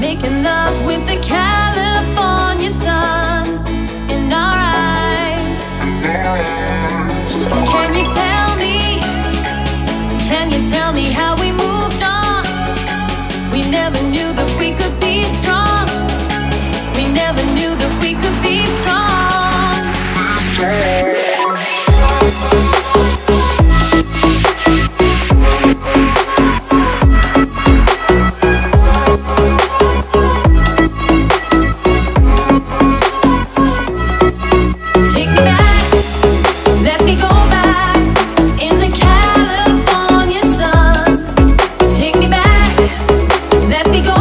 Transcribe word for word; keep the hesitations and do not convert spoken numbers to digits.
making love with the California sun in our eyes. Can you tell me, can you tell me how we moved on? We never knew that we could be strong. We never knew that we could be strong. Let me go.